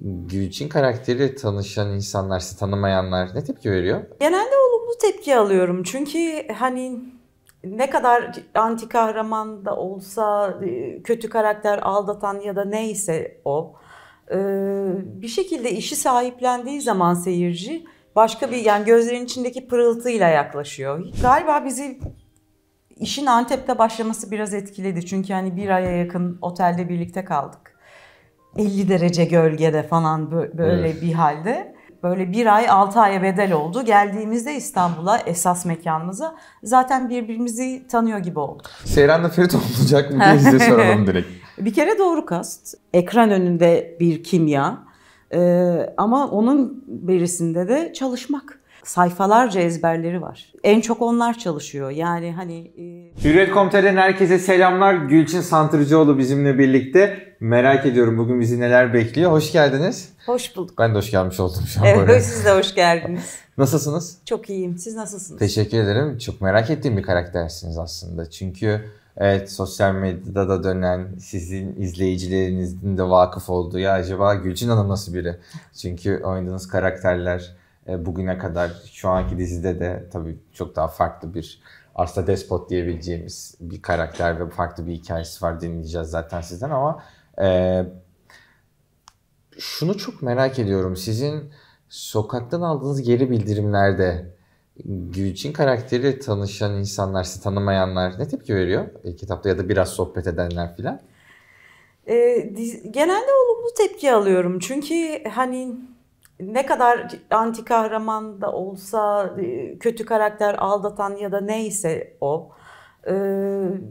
Gülçin karakteriyle tanışan insanlar, sizi tanımayanlar ne tepki veriyor? Genelde olumlu tepki alıyorum. Çünkü hani ne kadar anti kahraman da olsa, kötü karakter, aldatan ya da neyse o, bir şekilde işi sahiplendiği zaman seyirci başka bir, yani gözlerin içindeki pırıltıyla yaklaşıyor. Galiba bizi işin Antep'te başlaması biraz etkiledi. Çünkü hani bir aya yakın otelde birlikte kaldık. 50 derece gölgede falan böyle evet, bir halde. Böyle bir ay 6 aya bedel oldu. Geldiğimizde İstanbul'a, esas mekanımıza zaten birbirimizi tanıyor gibi olduk. Seyran'la Ferit olacak mı diye size soralım direkt. Bir kere doğru kast. Ekran önünde bir kimya. Ama onun berisinde de çalışmak. Sayfalarca ezberleri var. En çok onlar çalışıyor. Yani hani... Hürriyet.com'dan herkese selamlar. Gülçin Santırcıoğlu bizimle birlikte. Merak ediyorum bugün bizi neler bekliyor. Hoş geldiniz. Hoş bulduk. Ben de hoş gelmiş oldum şu an. Evet, böyle. Siz de hoş geldiniz. Nasılsınız? Çok iyiyim. Siz nasılsınız? Teşekkür ederim. Çok merak ettiğim bir karaktersiniz aslında. Çünkü evet, sosyal medyada da dönen, sizin izleyicilerinizin de vakıf olduğu, ya acaba Gülçin Hanım nasıl biri? Çünkü oynadığınız karakterler bugüne kadar, şu anki dizide de tabii çok daha farklı bir, aslında despot diyebileceğimiz bir karakter ve farklı bir hikayesi var, dinleyeceğiz zaten sizden ama şunu çok merak ediyorum, sizin sokaktan aldığınız geri bildirimlerde Gülçin karakteriyle tanışan insanlar, sizi tanımayanlar ne tepki veriyor ilk etapta ya da biraz sohbet edenler filan? Genelde olumlu tepki alıyorum çünkü hani ne kadar anti kahraman da olsa, kötü karakter, aldatan ya da neyse o,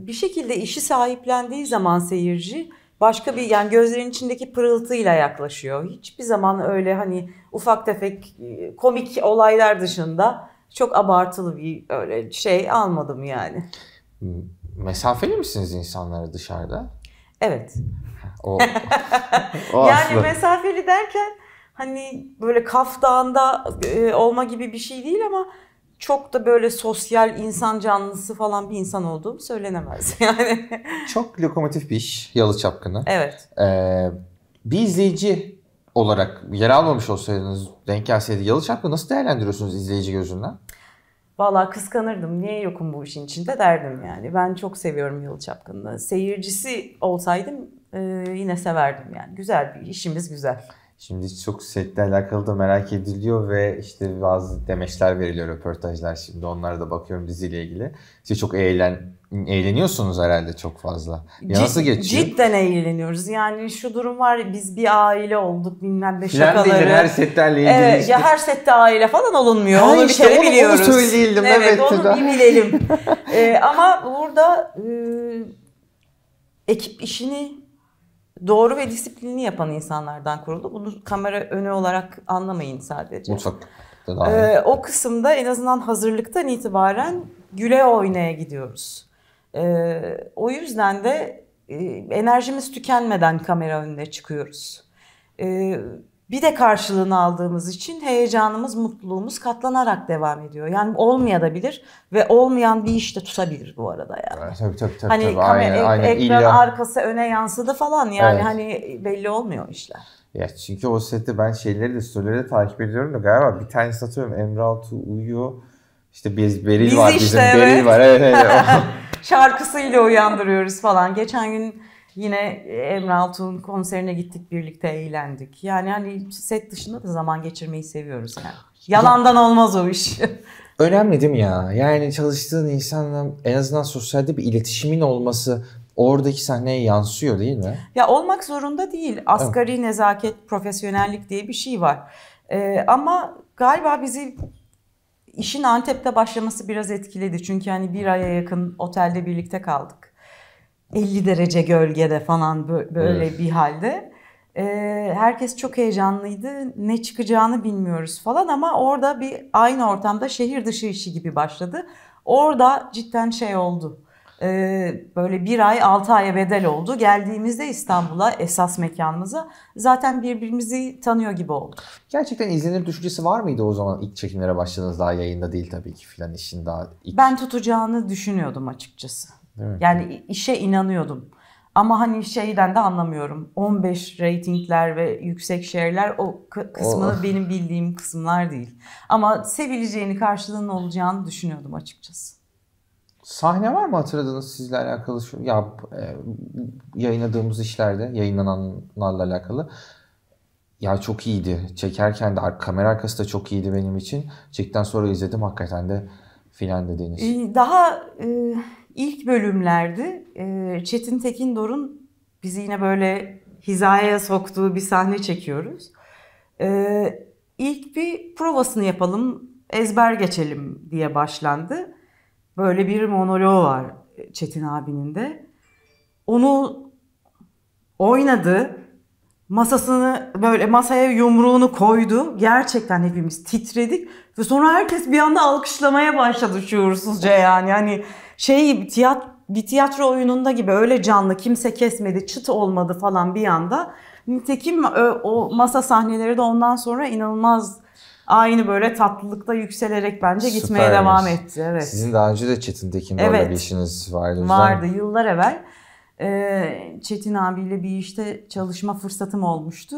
bir şekilde işi sahiplendiği zaman seyirci başka bir, yani gözlerin içindeki pırıltıyla yaklaşıyor. Hiçbir zaman öyle hani ufak tefek komik olaylar dışında çok abartılı bir öyle şey almadım yani. Mesafeli misiniz insanlara dışarıda? Evet. O yani mesafeli derken hani böyle Kaf Dağı'nda olma gibi bir şey değil ama çok da böyle sosyal, insan canlısı falan bir insan olduğum söylenemez yani. Çok lokomotif bir iş Yalı Çapkını. Evet. Bir izleyici olarak yer almamış olsaydınız, denk gelseydi Yalı Çapkını nasıl değerlendiriyorsunuz izleyici gözünden? Vallahi kıskanırdım. Niye yokum bu işin içinde derdim yani. Ben çok seviyorum Yalı Çapkını'nı. Seyircisi olsaydım yine severdim yani. Güzel bir işimiz, güzel. Şimdi çok setle alakalı da merak ediliyor ve işte bazı demeçler veriliyor, röportajlar, şimdi onlara da bakıyorum diziyle ilgili. Siz çok eğleniyorsunuz herhalde çok fazla. Nasıl geçiyor? Cidden eğleniyoruz. Yani şu durum var, biz bir aile olduk bilmem ne şakaları. Değil, her setlerle ilgili. Evet, işte. Ya her sette aile falan olunmuyor. Onu işte, bir kere biliyoruz. Onu söyleyelim. Evet, onu da bilelim. Ama burada ekip işini doğru ve disiplinli yapan insanlardan kuruldu. Bunu kamera önü olarak anlamayın sadece. O kısımda en azından hazırlıktan itibaren güle oynaya gidiyoruz. O yüzden de enerjimiz tükenmeden kamera önüne çıkıyoruz. Bir de karşılığını aldığımız için heyecanımız, mutluluğumuz katlanarak devam ediyor. Yani olmayabilir ve olmayan bir iş de tutabilir bu arada yani. Evet, tabii. Hani kamera, ekran arkası öne yansıdı falan yani, evet. Hani belli olmuyor işler. Ya çünkü o sette ben şeyleri de, storyleri de takip ediyorum da galiba bir tane satıyorum, Emre Altuğ uyuyor. İşte Beril var, işte, bizim evet. Beril var. Evet. Şarkısıyla uyandırıyoruz falan. Geçen gün yine Emre Altuğ'un konserine gittik, birlikte eğlendik. Yani hani set dışında da zaman geçirmeyi seviyoruz yani. Yalandan olmaz o iş. Önemli değil mi ya? Yani çalıştığın insanla en azından sosyalde bir iletişimin olması oradaki sahneye yansıyor değil mi? Ya olmak zorunda değil. Asgari evet. Nezaket, profesyonellik diye bir şey var. Ama galiba bizi işin Antep'te başlaması biraz etkiledi. Çünkü hani bir aya yakın otelde birlikte kaldık. 50 derece gölgede falan böyle evet. Bir halde. Herkes çok heyecanlıydı. Ne çıkacağını bilmiyoruz falan ama orada bir aynı ortamda şehir dışı işi gibi başladı. Orada cidden şey oldu. Böyle bir ay 6 aya bedel oldu. Geldiğimizde İstanbul'a, esas mekanımıza zaten birbirimizi tanıyor gibi olduk. Gerçekten izlenir düşüncesi var mıydı o zaman ilk çekimlere başladığınız, daha yayında değil tabii ki filan işin daha ilk... Ben tutacağını düşünüyordum açıkçası. Evet. Yani işe inanıyordum. Ama hani şeyden de anlamıyorum. 15 reytingler ve yüksek share'ler o kısmı benim bildiğim kısımlar değil. Ama sevileceğini, karşılığının olacağını düşünüyordum açıkçası. Sahne var mı hatırladığınız sizle alakalı? Şu, ya yayınladığımız işlerde, yayınlananlarla alakalı. Ya çok iyiydi. Çekerken de kamera arkası da çok iyiydi benim için. Çekten sonra izledim hakikaten de filan dediğiniz. Daha... İlk bölümlerdi. Çetin Tekindor'un bizi yine böyle hizaya soktuğu bir sahne çekiyoruz. İlk bir provasını yapalım, ezber geçelim diye başlandı. Böyle bir monoloğu var Çetin abinin de. Onu oynadı. Masasını böyle masaya yumruğunu koydu. Gerçekten hepimiz titredik. Ve sonra herkes bir anda alkışlamaya başladı şuursuzca yani. Hani bir tiyatro oyununda gibi öyle canlı, kimse kesmedi, çıt olmadı falan bir anda. Nitekim o masa sahneleri de ondan sonra inanılmaz aynı böyle tatlılıkta yükselerek bence süper gitmeye olmuş. Devam etti. Evet. Sizin daha önce de Çetin Tekindor'la bir işiniz vardı. Vardı yıllar evvel. Çetin abiyle bir işte çalışma fırsatım olmuştu.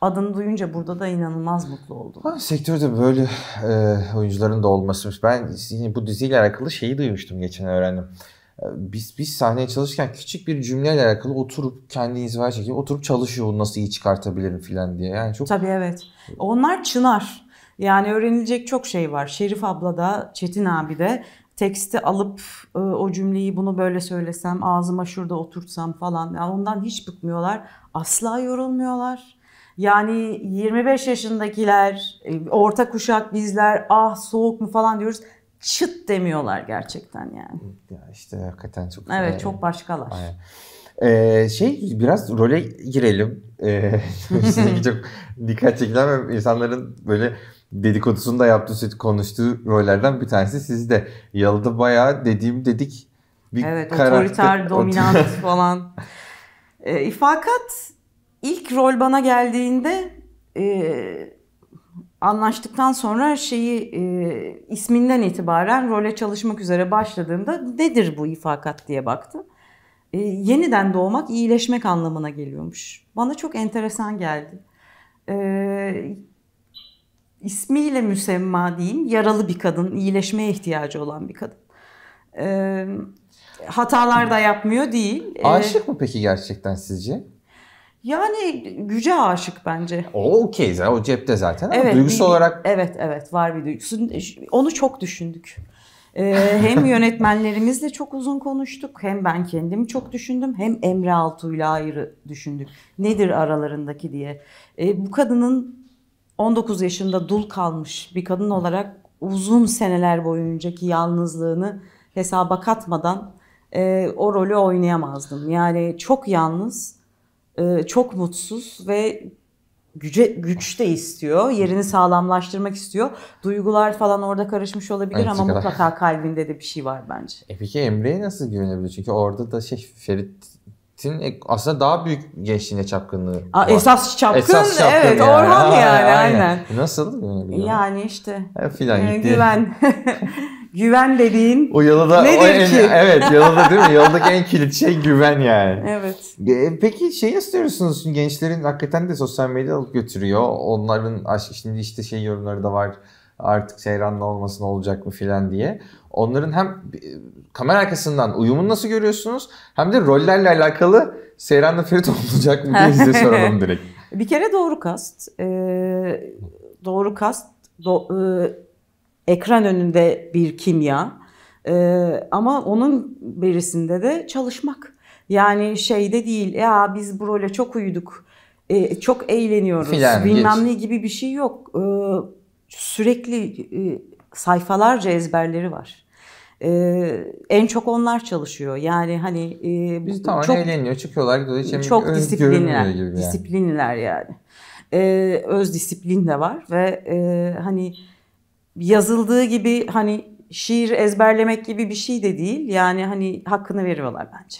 Adını duyunca burada da inanılmaz mutlu oldum. Ha, sektörde böyle oyuncuların da olması. Ben bu diziyle alakalı şeyi duymuştum, geçen öğrendim. Biz sahneye çalışırken küçük bir cümleyle alakalı oturup kendi inzivaya çekip oturup çalışıyor, nasıl iyi çıkartabilirim filan diye. Yani çok... Tabii evet. Onlar çınar. Yani öğrenilecek çok şey var. Şerif abla da, Çetin abi de teksti alıp o cümleyi bunu böyle söylesem, ağzıma şurada oturtsam falan. Yani ondan hiç bıkmıyorlar. Asla yorulmuyorlar. Yani 25 yaşındakiler, orta kuşak bizler, ah soğuk mu falan diyoruz, çıt demiyorlar gerçekten yani. Ya işte hakikaten çok... Evet çok başkalar. Biraz role girelim. Çok dikkat çekilen ve insanların böyle dedikodusunu da yaptığı, konuştuğu rollerden bir tanesi sizde. Yalı'da bayağı dedik. Bir evet, otoriter, dominant falan. İfakat... İlk rol bana geldiğinde anlaştıktan sonra isminden itibaren role çalışmak üzere başladığımda nedir bu ifakat diye baktım. Yeniden doğmak, iyileşmek anlamına geliyormuş. Bana çok enteresan geldi. İsmiyle müsemma diyeyim, yaralı bir kadın, iyileşmeye ihtiyacı olan bir kadın. Hatalar da yapmıyor değil. Aşık mı peki gerçekten sizce? Yani güce aşık bence. O okey, o cepte zaten. Evet, duygusu olarak... Evet var bir duygusu. Onu çok düşündük. Hem yönetmenlerimizle çok uzun konuştuk. Hem ben kendimi çok düşündüm. Hem Emre Altuğ'yla ayrı düşündük. Nedir aralarındaki diye. Bu kadının 19 yaşında dul kalmış bir kadın olarak uzun seneler boyuncaki yalnızlığını hesaba katmadan o rolü oynayamazdım. Yani çok yalnız... Çok mutsuz ve güç de istiyor. Yerini sağlamlaştırmak istiyor. Duygular falan orada karışmış olabilir ama mutlaka kalbinde de bir şey var bence. Peki Emre'ye nasıl güvenebilir? Çünkü orada da Ferit'in aslında daha büyük gençliğine çapkınlığı var. Esas çapkın evet yani. Orhan aynen. Nasıl güvenebilir? Yani işte güven. Güven dediğin o Yalı'da, nedir ki? Evet Yalı'da değil mi? Yalı'daki en kilit şey güven yani. Evet. Peki istiyorsunuz, gençlerin hakikaten de sosyal medya alıp götürüyor. Onların şimdi işte yorumları da var, artık seyranla olmasın, olacak mı filan diye. Onların hem kamera arkasından uyumunu nasıl görüyorsunuz, hem de rollerle alakalı seyranla Ferit olacak mı diye size soralım direkt. Bir kere doğru kast. Ekran önünde bir kimya ama onun berisinde de çalışmak. Yani değil ya biz bu role çok uyuduk, çok eğleniyoruz filan, bilmem ne gibi bir şey yok. Sürekli sayfalarca ezberleri var. En çok onlar çalışıyor. Yani hani biz tamamen çok eğleniyor, çıkıyorlar gidiyorlar. Çok disiplinliler yani. Öz disiplin de var ve hani yazıldığı gibi şiir ezberlemek gibi bir şey de değil. Yani hakkını veriyorlar bence.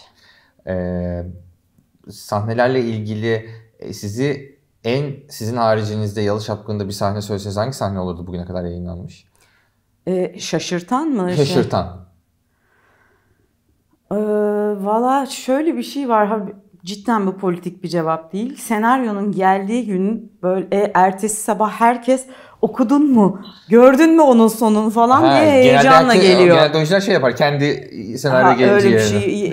Sahnelerle ilgili sizin haricinizde Yalı Çapkını'nda bir sahne söyleseniz hangi sahne olurdu bugüne kadar yayınlanmış? Şaşırtan mı? Şaşırtan. Valla şöyle bir şey var. Cidden bu politik bir cevap değil. Senaryonun geldiği gün böyle ertesi sabah herkes okudun mu, gördün mü onun sonunu falan diye heyecanla geliyor. Genelde oyuncular şey yapar, kendi senaryo geleceği. Öyle bir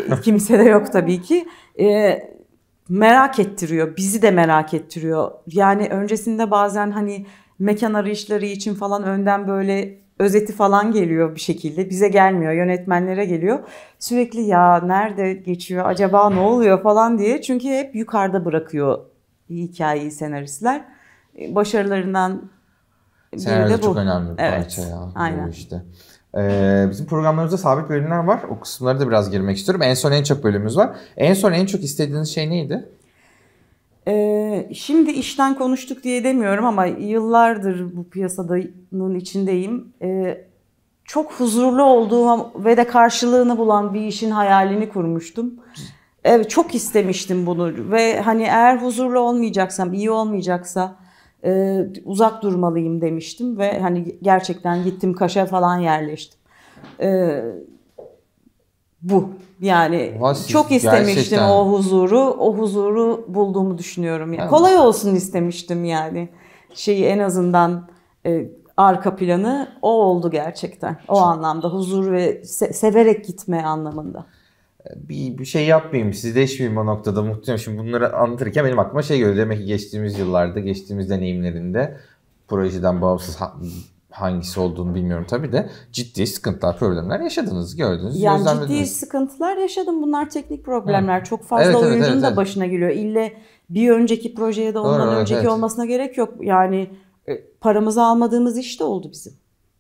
şey kimse de yok tabii ki. Merak ettiriyor, bizi de merak ettiriyor. Yani öncesinde bazen hani mekan arayışları için falan önden böyle özeti falan geliyor bir şekilde. Bize gelmiyor, yönetmenlere geliyor. Sürekli ya nerede geçiyor, acaba ne oluyor falan diye. Çünkü hep yukarıda bırakıyor hikayeyi senaristler. Başarılarından biri senaryo de bu. Çok önemli bir parça ya. Aynen. Işte. Bizim programlarımızda sabit bölümler var. O kısımlara da biraz girmek istiyorum. En son en çok bölümümüz var. En son en çok istediğiniz şey neydi? Şimdi işten konuştuk diye demiyorum ama yıllardır bu piyasanın içindeyim. Çok huzurlu olduğum ve de karşılığını bulan bir işin hayalini kurmuştum. Evet, çok istemiştim bunu ve hani eğer huzurlu olmayacaksam, iyi olmayacaksa uzak durmalıyım demiştim ve hani gerçekten gittim, Kaş'a falan yerleştim. Bu yani Vasiz, çok istemiştim gerçekten. o huzuru bulduğumu düşünüyorum. Yani. Evet. Kolay olsun istemiştim yani şeyi, en azından arka planı o oldu gerçekten. O çok anlamda huzur ve severek gitme anlamında. Bir şey yapmayayım, sizi değişmeyeyim o noktada muhtemelen. Şimdi bunları anlatırken benim aklıma şey geliyor. Demek ki geçtiğimiz yıllarda, geçtiğimiz deneyimlerinde projeden bağımsız hangisi olduğunu bilmiyorum tabii de ciddi sıkıntılar, problemler yaşadınız, gördünüz. Yani ciddi sıkıntılar yaşadım. Bunlar teknik problemler. Hı. Çok fazla oyuncunun da başına geliyor. İlle bir önceki projeye de ondan önceki olmasına gerek yok. Yani paramızı almadığımız iş de oldu bizim.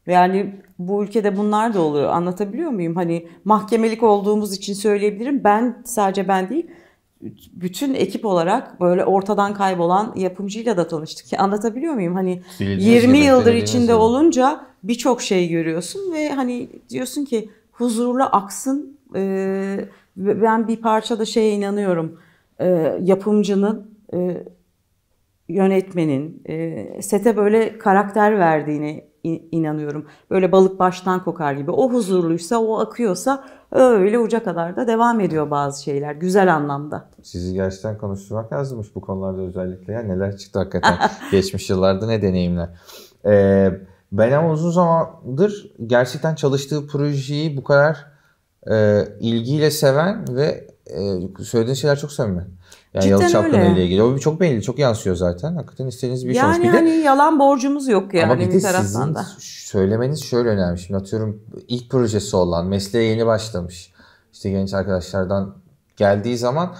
Yani bu ülkede bunlar da oluyor. Anlatabiliyor muyum? Hani mahkemelik olduğumuz için söyleyebilirim. Ben, sadece ben değil, bütün ekip olarak böyle ortadan kaybolan yapımcıyla da tanıştık. Anlatabiliyor muyum? Hani bildiğiniz 20 yıldır içinde olunca birçok şey görüyorsun ve hani diyorsun ki huzurla aksın. Ben bir parça da şeye inanıyorum. Yapımcının, yönetmenin sete böyle karakter verdiğini inanıyorum. Böyle balık baştan kokar gibi. O huzurluysa, o akıyorsa öyle uca kadar da devam ediyor bazı şeyler. Güzel anlamda. Sizi gerçekten konuşturmak lazımmış bu konularda özellikle. Ya neler çıktı hakikaten. Geçmiş yıllarda ne deneyimler. Ben ama uzun zamandır gerçekten çalıştığı projeyi bu kadar ilgiyle seven ve söylediğin şeyler çok samimi. Yani Yalı Çapkını ile ilgili. O çok belli, çok yansıyor zaten. Hakikaten istediğiniz bir şey olmuş. Yani hani yalan borcumuz yok yani. Ama bir de sizin söylemeniz şöyle önemli. Şimdi atıyorum ilk projesi olan, mesleğe yeni başlamış işte genç arkadaşlardan geldiği zaman,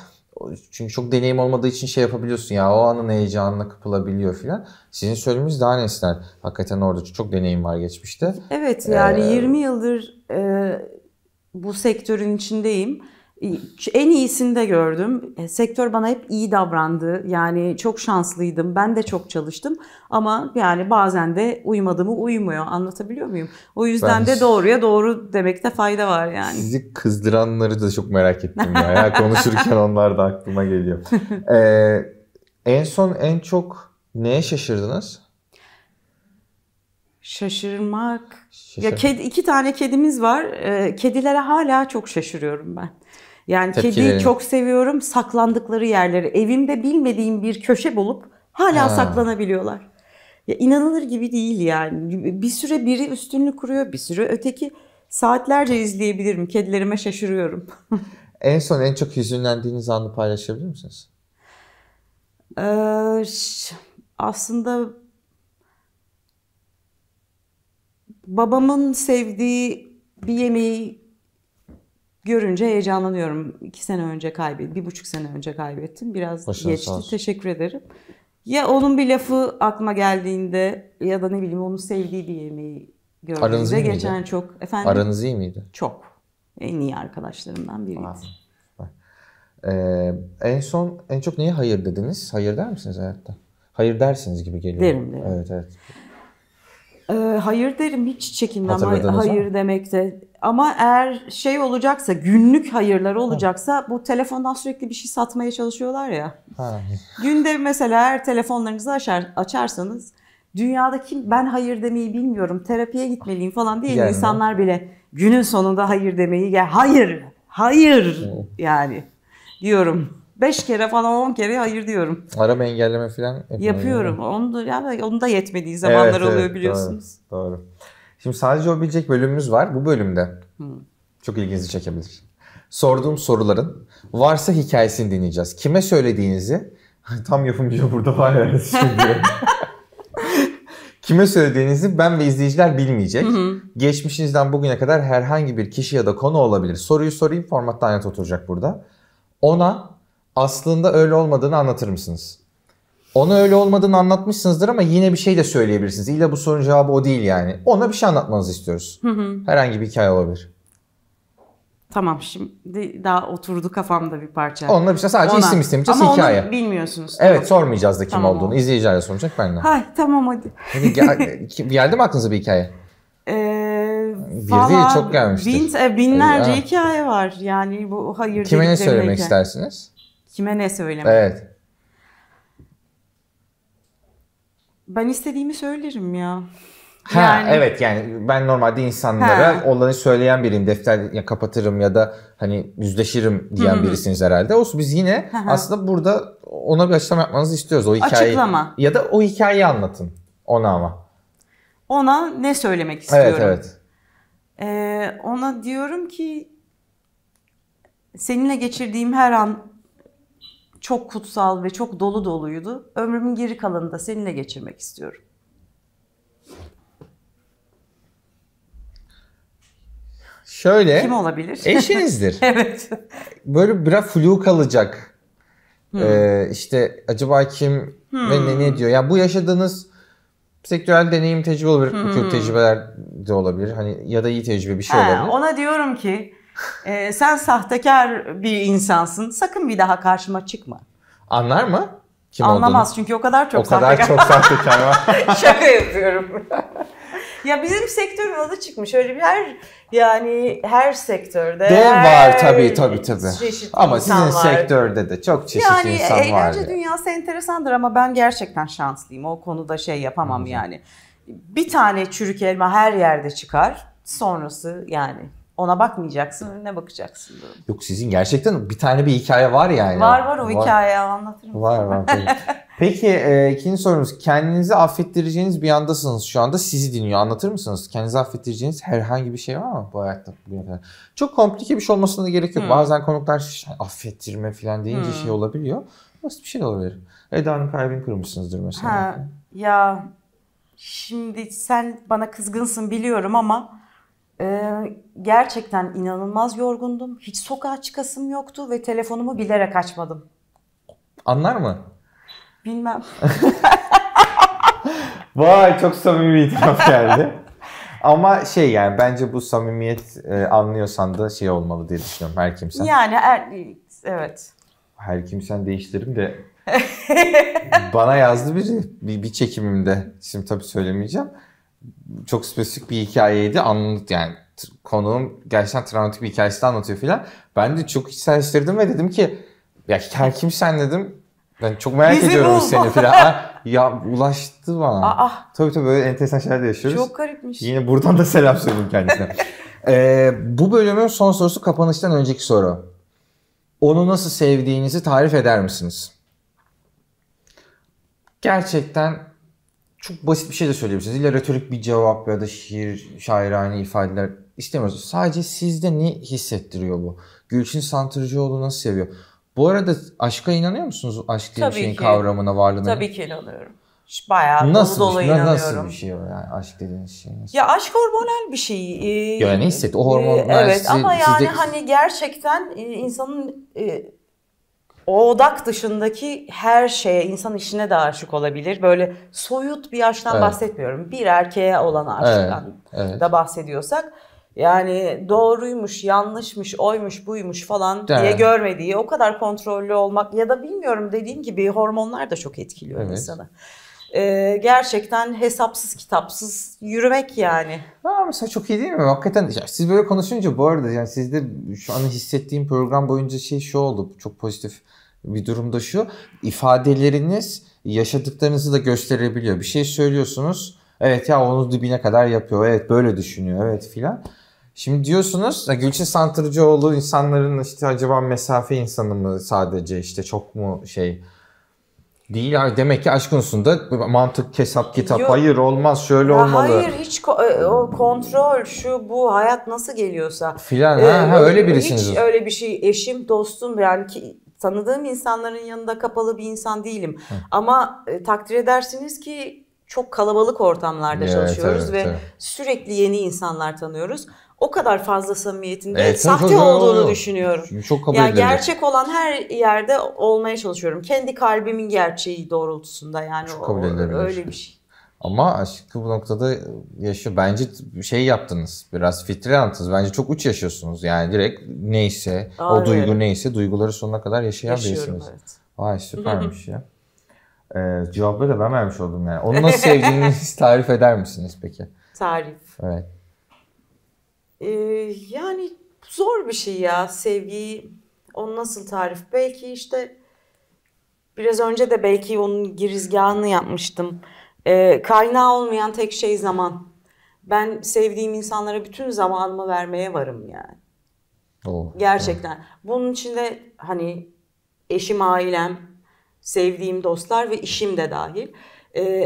çünkü çok deneyim olmadığı için şey yapabiliyorsun ya, o anın heyecanına kapılabiliyor filan. Sizin söylediğiniz daha nesnel. Hakikaten orada çok deneyim var geçmişte. Evet yani 20 yıldır bu sektörün içindeyim. En iyisini de gördüm. Sektör bana hep iyi davrandı. Yani çok şanslıydım. Ben de çok çalıştım. Ama yani bazen de uymadığımı uymuyor. Anlatabiliyor muyum? O yüzden de doğruya doğru demekte fayda var yani. Sizi kızdıranları da çok merak ettim ya. Ya konuşurken onlar da aklıma geliyor. En son en çok neye şaşırdınız? Şaşırmak. Ya iki tane kedimiz var. Kedilere hala çok şaşırıyorum ben. Yani kediyi çok seviyorum. Saklandıkları yerleri, evimde bilmediğim bir köşe bulup hala saklanabiliyorlar. Ya inanılır gibi değil yani. Bir süre biri üstünlük kuruyor, bir süre öteki. Saatlerce izleyebilirim. Kedilerime şaşırıyorum. En son en çok hüzünlendiğiniz anı paylaşabilir misiniz? Aslında babamın sevdiği bir yemeği görünce heyecanlanıyorum. 2 sene önce kaybettim. 1,5 sene önce kaybettim. Biraz başına geçti. Teşekkür ederim. Ya onun bir lafı aklıma geldiğinde ya da ne bileyim onun sevdiği bir yemeği gördüğümde. Aranız iyi geçen miydi? Çok. Efendim? Aranız iyi miydi? Çok. En iyi arkadaşlarımdan biriydi. En son en çok neye hayır dediniz? Hayır der misiniz hayatta? Hayır dersiniz gibi geliyor. Derim. Evet. Hayır derim, hiç çekinmem hayır demekte. Ama eğer şey olacaksa, günlük hayırları olacaksa bu telefondan sürekli bir şey satmaya çalışıyorlar ya. Günde mesela eğer telefonlarınızı açarsanız dünyada kim ben hayır demeyi bilmiyorum, terapiye gitmeliyim falan diye insanlar bile günün sonunda hayır demeyi hayır hayır yani diyorum. 5 kere falan 10 kere hayır diyorum. Arama engelleme falan yapıyorum. Onu da yetmediği zamanlar oluyor biliyorsunuz. Doğru. Şimdi sadece o bilecek bölümümüz var bu bölümde. Çok ilginizi çekebilir. Sorduğum soruların varsa hikayesini dinleyeceğiz. Kime söylediğinizi tam yapımcı burada var ya. Kime söylediğinizi ben ve izleyiciler bilmeyecek. Geçmişinizden bugüne kadar herhangi bir kişi ya da konu olabilir. Soruyu sorayım, formattan net oturacak burada. Ona aslında öyle olmadığını anlatır mısınız? Ona öyle olmadığını anlatmışsınızdır ama yine bir şey de söyleyebilirsiniz. İlla bu sorunun cevabı o değil yani. Ona bir şey anlatmanızı istiyoruz. Herhangi bir hikaye olabilir. Tamam, şimdi daha oturdu kafamda bir parça. Onunla bir şey, sadece isim istemeyeceğiz, hikaye. Ama onu bilmiyorsunuz. Tamam. Evet, sormayacağız da kim olduğunu. İzleyiciler soracak, ben de. Tamam hadi. Geldi mi aklınıza bir hikaye? Bir değil, çok gelmiştir. Binlerce hikaye var. Yani bu hayır. Kime ne söylemek istersiniz? Kime ne söylemek? Evet. Ben istediğimi söylerim ya. Yani, evet yani ben normalde insanlara olanı söyleyen biriyim. Defter ya kapatırım ya da hani yüzleşirim diyen birisiniz herhalde. Olsun, biz yine aslında burada ona bir açıklama yapmanızı istiyoruz. O hikayeyi, açıklama. Ya da o hikayeyi anlatın ona ama. Ona ne söylemek istiyorum? Evet. Ona diyorum ki seninle geçirdiğim her an çok kutsal ve çok dolu doluydu. Ömrümün geri kalanını da seninle geçirmek istiyorum. Şöyle, kim olabilir? Eşinizdir. Evet. Böyle biraz flu kalacak. İşte acaba kim ve ne diyor? Ya bu yaşadığınız sektörel deneyim, tecrübe olabilir. Kötü tecrübeler de olabilir. Hani ya da iyi tecrübe bir şey olabilir. Ona diyorum ki sen sahtekar bir insansın. Sakın bir daha karşıma çıkma. Anlar mı? Kim Anlamaz olduğunu? Çünkü o kadar çok sahtekar. Şaka yapıyorum. Ya bizim sektörün adı çıkmış. Öyle bir her sektörde. Var tabii. Ama sizin sektörde de çok çeşitli insan var. Yani eğlence dünyası enteresandır ama ben gerçekten şanslıyım. O konuda yapamam yani. Bir tane çürük elma her yerde çıkar. Sonrası yani ona bakmayacaksın, önüne bakacaksın. Yok, sizin gerçekten bir hikaye var yani. Var hikaye anlatırım. Var. Peki ikinci sorumuz. Kendinizi affettireceğiniz bir andasınız şu anda. Sizi dinliyor. Anlatır mısınız? Kendinizi affettireceğiniz herhangi bir şey var mı bu hayatta bugüne kadar? Çok komplike bir şey olmasına da gerek yok. Bazen konuklar affettirme falan deyince şey olabiliyor. Basit bir şey de olabilir. Eda'nın kalbini kırmışsınızdır mesela. Ya şimdi sen bana kızgınsın biliyorum ama gerçekten inanılmaz yorgundum. Hiç sokağa çıkasım yoktu ve telefonumu bilerek açmadım. Anlar mı? Bilmem. Vay, çok samimi itiraf geldi. Ama yani bence bu samimiyet anlıyorsan da olmalı diye düşünüyorum, her kimsen. Yani evet. Her kimsen değiştirim de bana yazdı biri bir çekimimde. Şimdi tabii söylemeyeceğim. Çok spesifik bir hikayeydi. Konuğum gerçekten travmatik bir hikayesi anlatıyor filan. Ben de çok içselleştirdim ve dedim ki ya her kimsen dedim. Ben çok merak ediyorum seni filan. Ya ulaştı bana. Tabii böyle enteresan şeyler de yaşıyoruz. Çok garipmiş. Yine buradan da selam söyleyeyim kendisine. Bu bölümün son sorusu kapanıştan önceki soru. Onu nasıl sevdiğinizi tarif eder misiniz? Gerçekten çok basit bir şey de söyleyebilirsiniz. İlla retorik bir cevap ya da şairane ifadeler istemiyoruz. Sadece sizde ne hissettiriyor bu? Gülçin Santırcıoğlu nasıl seviyor? Bu arada aşka inanıyor musunuz? Aşk diye bir şeyin kavramına, varlığına? Tabii ki inanıyorum. Bayağı dolu inanıyorum. Nasıl bir şey o aşk dediğiniz şey? Ya aşk hormonal bir şey. Ne hisset? O hormonlar ama hani gerçekten insanın o odak dışındaki her şeye, insan işine de aşık olabilir. Böyle soyut bir aşktan bahsetmiyorum. Bir erkeğe olan aşktan da bahsediyorsak. Yani doğruymuş, yanlışmış, oymuş, buymuş falan diye görmediği, o kadar kontrollü olmak ya da bilmiyorum, dediğim gibi hormonlar da çok etkiliyor insanı. Gerçekten hesapsız kitapsız yürümek yani. Mesela çok iyi değil mi? Hakikaten siz böyle konuşunca bu arada sizde şu an hissettiğim program boyunca şu oldu. Çok pozitif bir durumda şu. İfadeleriniz yaşadıklarınızı da gösterebiliyor. Bir şey söylüyorsunuz. Evet ya onu dibine kadar yapıyor. Evet böyle düşünüyor. Evet filan. Şimdi diyorsunuz Gülçin Santırcıoğlu insanların işte acaba mesafe insanı mı sadece, işte çok mu şey değil. Demek ki aşk konusunda mantık, hesap, kitap. Yok, hayır olmaz, şöyle olmalı. Hayır, hiç o kontrol, şu bu, hayat nasıl geliyorsa filan. Öyle birisiniz. Hiç öyle bir şey, eşim, dostum, yani ki tanıdığım insanların yanında kapalı bir insan değilim. Hı. Ama takdir edersiniz ki çok kalabalık ortamlarda çalışıyoruz ve sürekli yeni insanlar tanıyoruz. O kadar fazla samimiyetinde sahte olduğunu düşünüyorum. Çok kabul edilir. Gerçek olan her yerde olmaya çalışıyorum. Kendi kalbimin gerçeği doğrultusunda, yani öyle bir şey. Ama aşkı bu noktada yaşıyor. Bence şey yaptınız, biraz filtrelantınız. Bence çok uç yaşıyorsunuz. Yani direkt neyse, o duygu neyse, duyguları sonuna kadar yaşayabilirsiniz. Evet. Vay süpermiş ya. Cevapları da ben vermiş oldum yani. Onu nasıl sevdiğinizi tarif eder misiniz peki? Tarif. Evet. Yani zor bir şey ya, sevgiyi, onu nasıl tarif? Belki işte biraz önce de belki onun girizgahını yapmıştım. Kaynağı olmayan tek şey zaman. Ben sevdiğim insanlara bütün zamanımı vermeye varım yani. Oh, gerçekten. Oh. Bunun içinde hani eşim, ailem, sevdiğim dostlar ve işim de dahil.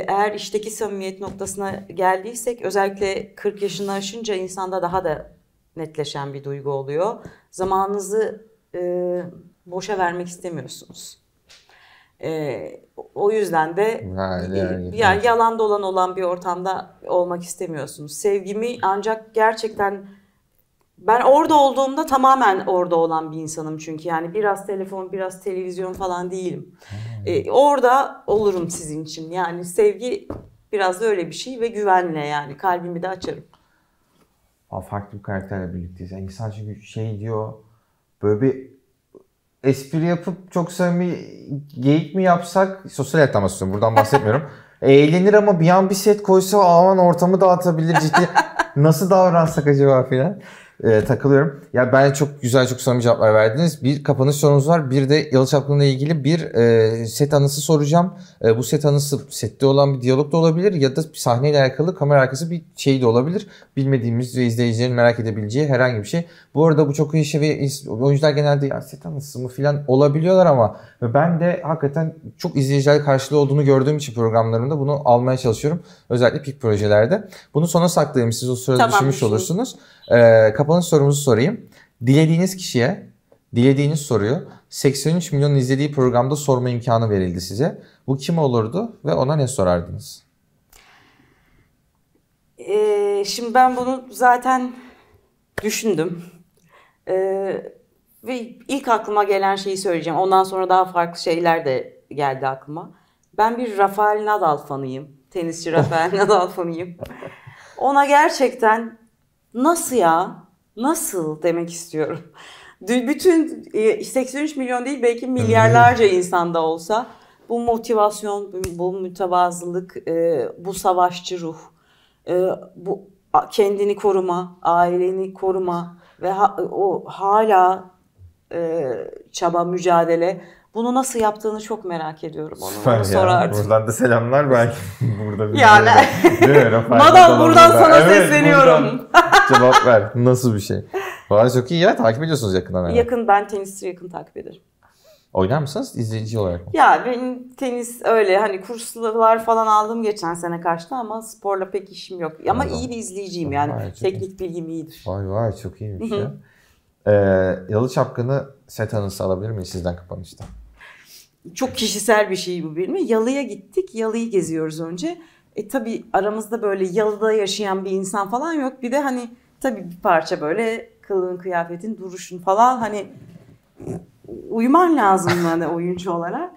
Eğer işteki samimiyet noktasına geldiysek, özellikle 40 yaşını aşınca insanda daha da netleşen bir duygu oluyor. Zamanınızı boşa vermek istemiyorsunuz. O yüzden de yani yalan dolan olan bir ortamda olmak istemiyorsunuz. Sevgimi ancak gerçekten ben orada olduğumda tamamen orada olan bir insanım çünkü. Yani biraz telefon, biraz televizyon falan değilim. Orada olurum sizin için. Yani sevgi biraz da öyle bir şey ve güvenle, yani kalbimi de açarım. Farklı bir karakterle birlikteyiz. Yani insan çünkü şey diyor, böyle bir espri yapıp çok samimi geyik mi yapsak, sosyal hayat anlatıyorum, buradan bahsetmiyorum. Eğlenir ama bir an bir set koysa aman ortamı dağıtabilir ciddi. Nasıl davransak acaba filan. Takılıyorum. Ya ben çok güzel, çok samimi cevaplar verdiniz. Bir kapanış sorunuz var. Bir de Yalı Çapkını'yla ilgili bir set anısı soracağım. Bu set anısı sette olan bir diyalog da olabilir ya da sahneyle alakalı kamera arkası bir şey de olabilir. Bilmediğimiz ve izleyicilerin merak edebileceği herhangi bir şey. Bu arada bu çok iyi şey ve oyuncular genelde ya set anısı mı filan olabiliyorlar ama ben de hakikaten çok izleyiciler karşılığı olduğunu gördüğüm için programlarımda bunu almaya çalışıyorum. Özellikle pik projelerde. Bunu sona saklayayım. Siz o sırada tamam, düşünmüş olursunuz. Kapanış sorumuzu sorayım. Dilediğiniz kişiye, dilediğiniz soruyu 83 milyonun izlediği programda sorma imkanı verildi size. Bu kim olurdu ve ona ne sorardınız? Şimdi ben bunu zaten düşündüm. Ve ilk aklıma gelen şeyi söyleyeceğim. Ondan sonra daha farklı şeyler de geldi aklıma. Ben bir Rafael Nadal fanıyım. Tenisçi Rafael Nadal fanıyım. Ona gerçekten nasıl ya? Nasıl demek istiyorum. Bütün 83 milyon değil belki milyarlarca insanda olsa bu motivasyon, bu mütevazılık, bu savaşçı ruh, bu kendini koruma, aileni koruma ve o hala çaba, mücadele. Bunu nasıl yaptığını çok merak ediyorum. Onu sorardım. Buradan da selamlar belki. Burada bir yani. Nadal buradan sana sesleniyorum. Buradan cevap ver. Nasıl bir şey? Vallahi çok iyi ya. Takip ediyorsunuz yakından. Yani. Ben tenisleri yakın takip ederim. Oynar mısınız izleyici olarak mı? Ya benim tenis öyle hani kurslar falan aldım geçen sene karşıda ama sporla pek işim yok. Ama iyi bir izleyiciyim yani. Vay, teknik bilgim iyidir. Vay çok iyiymiş ya. Yalı Çapkını set anısı alabilir miyiz sizden kapanışta? Çok kişisel bir şey bu benim. Yalı'ya gittik, Yalı'yı geziyoruz önce. Tabii aramızda böyle Yalı'da yaşayan bir insan falan yok. Bir de hani tabii bir parça böyle kılığın, kıyafetin, duruşun falan hani uyuman lazım hani oyuncu olarak.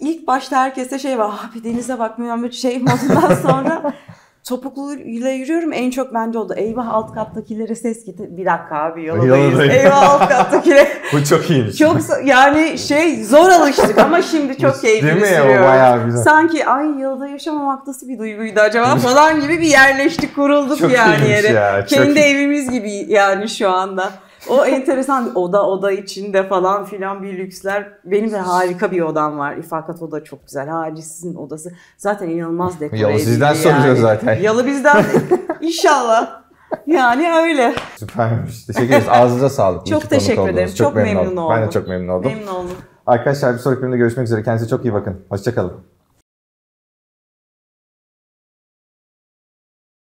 İlk başta herkeste şey var, abi denize bakmıyorum böyle şey modundan sonra topukluyla yürüyorum. En çok bende oldu. Eyvah alt kattakilere ses gitti. Bir dakika abi yoldayız. Eyvah alt kattakilere. Bu çok iyiymiş. Yani zor alıştık ama şimdi çok keyifli sürüyorum. Sanki ay yolda yaşamamak nasıl bir duyguydu acaba falan gibi bir yerleştik, kurulduk çok yani yere. Ya, kendi evimiz gibi yani şu anda. O enteresan oda içinde falan filan bir lüksler. Benim de harika bir odam var. İfakat oda çok güzel. Hacı sizin odası zaten inanılmaz dekore edildi. Yalı sizden soracağız zaten. Yalı bizden inşallah. Yani öyle. Süpermiş. Teşekkür ederiz. Ağzınıza sağlık. Çok teşekkür ederim. Çok memnun oldum. Ben de çok memnun oldum. Arkadaşlar bir sonraki bölümde görüşmek üzere. Kendinize çok iyi bakın. Hoşçakalın.